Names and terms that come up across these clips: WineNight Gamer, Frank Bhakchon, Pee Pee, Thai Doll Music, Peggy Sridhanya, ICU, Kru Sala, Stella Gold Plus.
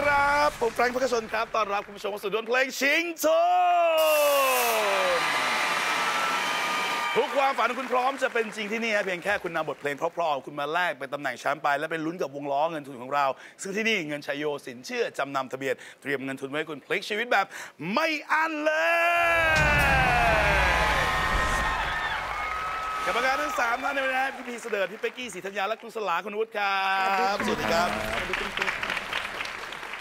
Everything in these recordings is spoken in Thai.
ครับผมแฟรงค์ ภคชนครับต้อนรับคุณผู้ชมสู่ดวลเพลงชิงโชคทุกความฝันคุณพร้อมจะเป็นจริงที่นี่เพียงแค่คุณนำบทเพลงเพราะๆคุณมาแลกเป็นตำแหน่งแชมป์ไปและเป็นลุ้นกับวงล้อเงินทุนของเราซึ่งที่นี่เงินชัยโยสินเชื่อจำนำทะเบียนเตรียมเงินทุนไว้คุณพลิกชีวิตแบบไม่อั้นเลยกรรมการทั้ง3ท่านในวันนี้พี่พีเสด็จพี่เป๊กกี้ศรีธัญญาและครูสลาคุณวุฒิครับสวัสดีครับ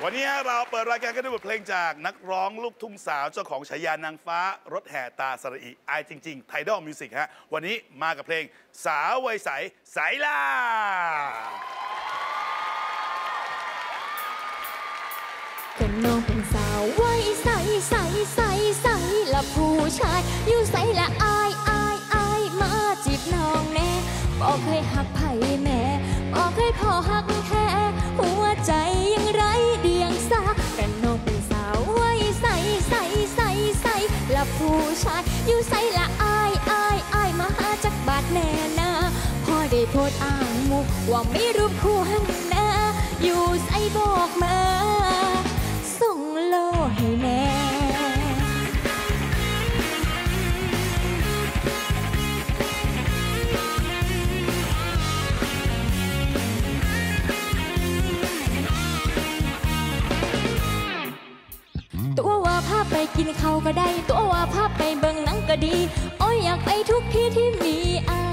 วันนี้เราเปิดรายการกันด้วยบทเพลงจากนักร้องลูกทุ่งสาวเจ้าของฉายานางฟ้ารถแห่ตาสระอิอายจริงๆไทดอลมิวสิกฮะวันนี้มากับเพลงสาววัยใสสายล่าคนน้องเป็นสาววัยใสใสใสใสละผู้ชายอยู่ใสละอายอายอายมาจีบน้องแน่บอกเคยหักไผ่แม่บอกเคยขอหักแท้หัวใจยังไร้เดียงสาแต่น้องเป็นสาววัยใสใสใสใสละผู้ชายอยู่ใสละอายอายอายมาหาจักบาทแน่นาพอได้โพดอ้างมุกว่าไม่รู้คู่หันหน้าอยู่ใสบอกมาส่งโลให้แม่ตัวว่าพาไปกินข้าวก็ได้ตัวว่าพาไปเบิ่งหนังก็ดีโอ้ยอยากไปทุกที่ที่มีอา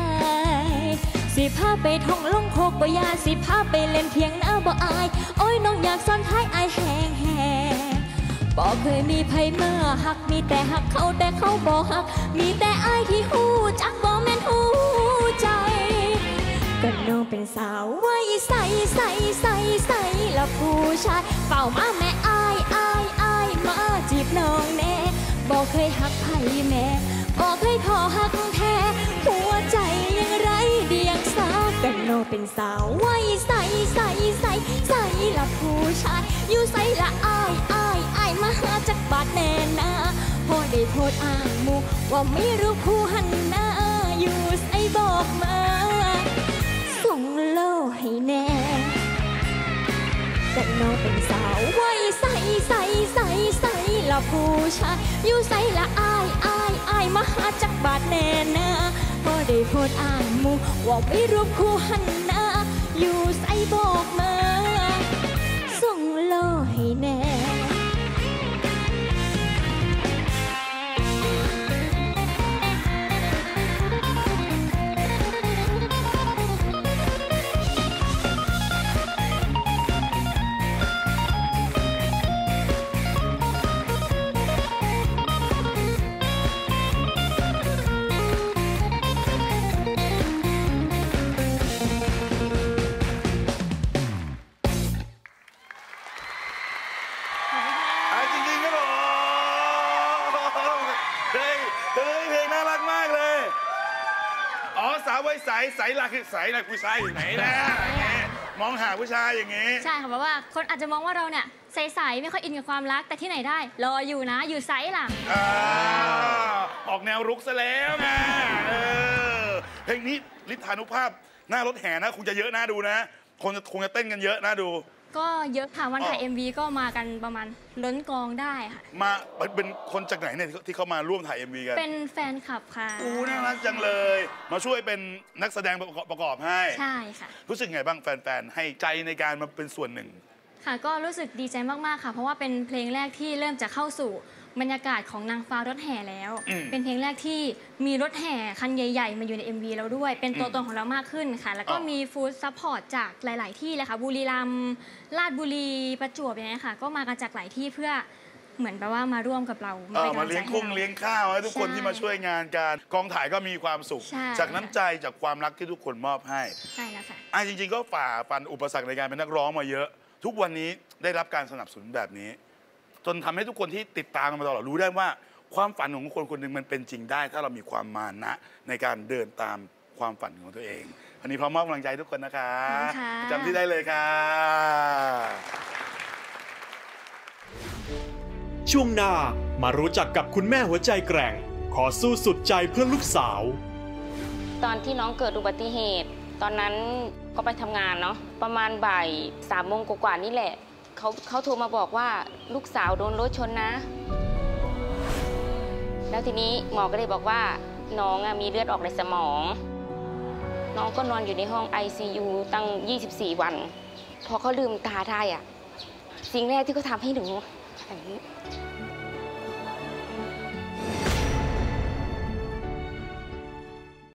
ยสิพาไปท่องลงโคกบ่ยาสิพาไปเล่นเถียงหน้าบ่อายโอ้ยน้องอยากซ้อนท้ายอายแหงแหงบ่เคยมีไผมาหักมีแต่หักเขาแต่เขาบ่หักมีแต่อายที่ฮู้จักบ่แม่นฮู้ใจก็น้องเป็นสาววัยใสใสใสใสละผู้ชายเฝ้ามาแม่อายอายอายมาจีบน้องแน่บอกเคยหักไผแม่บอกเคยขอหักแท้หัวใจยังไร้เดียงสาก็น้องเป็นสาววัยใสใสใสใสละผู้ชายอยู่ใสละอายอายอายมาหาจักบาทแน่นาพอได้โพดอ้างมุกว่าไม่รู้คู่หันหน้าอยู่ใสบอกมาส่งโลให้แน่แต่น้องเป็นสาววัยใสใสใสใสละผู้ชายอยู่ใสละอายอายอายมาหาจักบาทแน่นาบ่ได้โพดอ้างมุกว่าไม่รู้คู่หันหน้าอยู่ใสบอกมาส่งโลให้แน่ใสล่ะคือใสล่ะผู้ชายอยู่ไหนนะมองหาผู้ชายอย่างงี้ใช่ค่ะเพราะว่าคนอาจจะมองว่าเราเนี่ยใสๆไม่ค่อยอินกับความรักแต่ที่ไหนได้รออยู่นะอยู่ใสล่ะออกแนวรุกซะแล้วนะเพลงนี้ฤทธานุภาพหน้ารถแห่นะคงจะเยอะน่าดูนะคงจะเต้นกันเยอะน่าดูก็เยอะค่ะวันถ่าย MV ก็มากันประมาณล้นกองได้ค่ะมาเป็นคนจากไหนเนี่ยที่เขามาร่วมถ่าย MV กันเป็นแฟนคลับค่ะอู้น่ารักจังเลยมาช่วยเป็นนักแสดงประกอบให้ใช่ค่ะรู้สึกไงบ้างแฟนๆให้ใจในการมาเป็นส่วนหนึ่งค่ะก็รู้สึกดีใจมากๆค่ะเพราะว่าเป็นเพลงแรกที่เริ่มจะเข้าสู่บรรยากาศของนางฟ้ารถแห่แล้วเป็นเพลงแรกที่มีรถแห่คันใหญ่ๆมาอยู่ใน MV เราด้วยเป็นตัวตนของเรามากขึ้นค่ะแล้วก็มีฟู้ดซัพพอร์ตจากหลายๆที่เลยค่ะบุรีรัมย์ราชบุรีประจวบอย่างเงี้ยค่ะก็มากันจากหลายที่เพื่อเหมือนแปลว่ามาร่วมกับเรามาเลี้ยงคุ้งเลี้ยงข้าวให้ทุกคนที่มาช่วยงานการกองถ่ายก็มีความสุขจากน้ำใจจากความรักที่ทุกคนมอบให้ใช่แล้วค่ะจริงๆก็ฝ่าฟันอุปสรรคในการเป็นนักร้องมาเยอะทุกวันนี้ได้รับการสนับสนุนแบบนี้จนทำให้ทุกคนที่ติดตามมาตลอดรู้ได้ว่าความฝันของคนคนหนึ่งมันเป็นจริงได้ถ้าเรามีความมานะในการเดินตามความฝันของตัวเองวันนี้พร้อมมอบกำลังใจทุกคนนะคะจำที่ได้เลยค่ะช่วงหน้ามารู้จักกับคุณแม่หัวใจแกร่งขอสู้สุดใจเพื่อลูกสาวตอนที่น้องเกิดอุบัติเหตุตอนนั้นก็ไปทำงานเนาะประมาณบ่าย 3 โมงกว่านี่แหละ เขาโทรมาบอกว่าลูกสาวโดนรถชนนะแล้วทีนี้หมอก็เลยบอกว่าน้องมีเลือดออกในสมองน้องก็นอนอยู่ในห้อง ICU ตั้ง24วันพอเขาลืมตาได้สิ่งแรกที่เขาทำให้หนูแบบนี้